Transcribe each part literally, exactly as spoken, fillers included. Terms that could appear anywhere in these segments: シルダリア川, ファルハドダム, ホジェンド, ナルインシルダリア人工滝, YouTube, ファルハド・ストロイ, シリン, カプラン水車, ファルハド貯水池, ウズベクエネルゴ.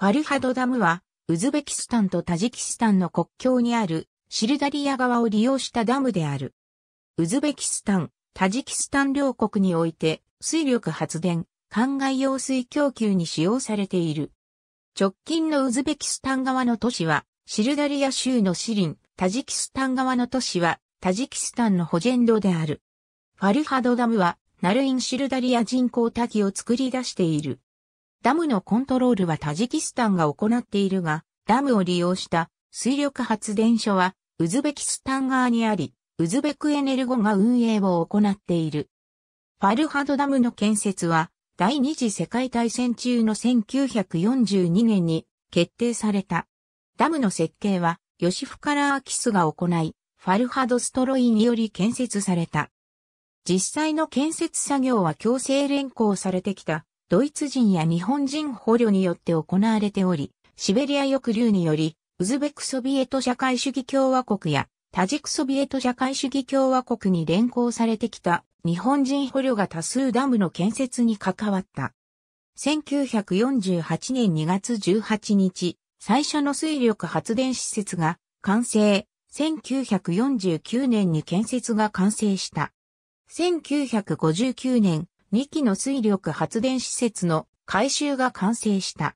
ファルハドダムは、ウズベキスタンとタジキスタンの国境にあるシルダリア川を利用したダムである。ウズベキスタン、タジキスタン両国において水力発電、灌漑用水供給に使用されている。直近のウズベキスタン側の都市は、シルダリア州のシリン、タジキスタン側の都市は、タジキスタンのホジェンドである。ファルハドダムは、ナルインシルダリア人工滝を作り出している。ダムのコントロールはタジキスタンが行っているが、ダムを利用した水力発電所はウズベキスタン側にあり、ウズベクエネルゴが運営を行っている。ファルハドダムの建設は、第二次世界大戦中のせんきゅうひゃくよんじゅうにねんに決定された。ダムの設計は、ヨシフカラー・アキスが行い、ファルハド・ストロイにより建設された。実際の建設作業は強制連行されてきた。ドイツ人や日本人捕虜によって行われており、シベリア抑留により、ウズベクソビエト社会主義共和国やタジクソビエト社会主義共和国に連行されてきた日本人捕虜が多数ダムの建設に関わった。せんきゅうひゃくよんじゅうはちねんにがつじゅうはちにち、最初の水力発電施設が完成、せんきゅうひゃくよんじゅうきゅうねんに建設が完成した。せんきゅうひゃくごじゅうきゅうねん、にきの水力発電施設の改修が完成した。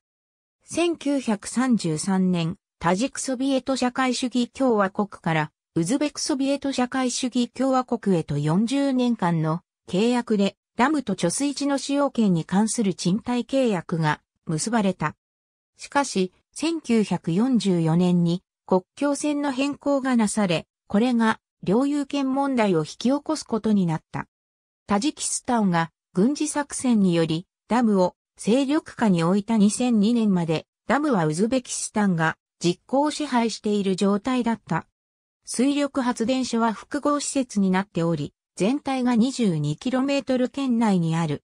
せんきゅうひゃくさんじゅうさんねん、タジクソビエト社会主義共和国からウズベクソビエト社会主義共和国へとよんじゅうねんかんの契約でダムと貯水池の使用権に関する賃貸契約が結ばれた。しかし、せんきゅうひゃくよんじゅうよねんに国境線の変更がなされ、これが領有権問題を引き起こすことになった。タジキスタンが軍事作戦によりダムを勢力下に置いたにせんにねんまでダムはウズベキスタンが実効支配している状態だった。水力発電所は複合施設になっており、全体が にじゅうにキロメートル 圏内にある。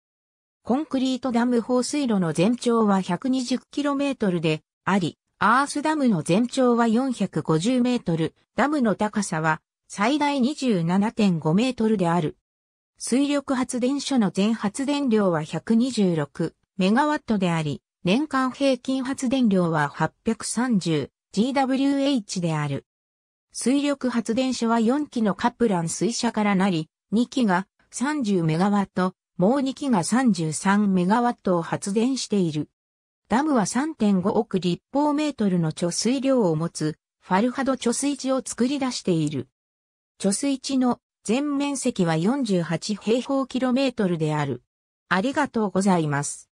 コンクリートダム放水路の全長は ひゃくにじゅうキロメートル であり、アースダムの全長は よんひゃくごじゅうメートル、ダムの高さは最大 にじゅうななてんごメートル である。水力発電所の全発電量はひゃくにじゅうろくメガワットであり、年間平均発電量は はっぴゃくさんじゅうギガワット である。水力発電所はよんきのカプラン水車からなり、にきがさんじゅうメガワット、もうにきがさんじゅうさんメガワットを発電している。ダムは さんてんごおく立方メートルの貯水量を持つ、ファルハド貯水池を作り出している。貯水池の全面積はよんじゅうはち平方キロメートルである。ありがとうございます。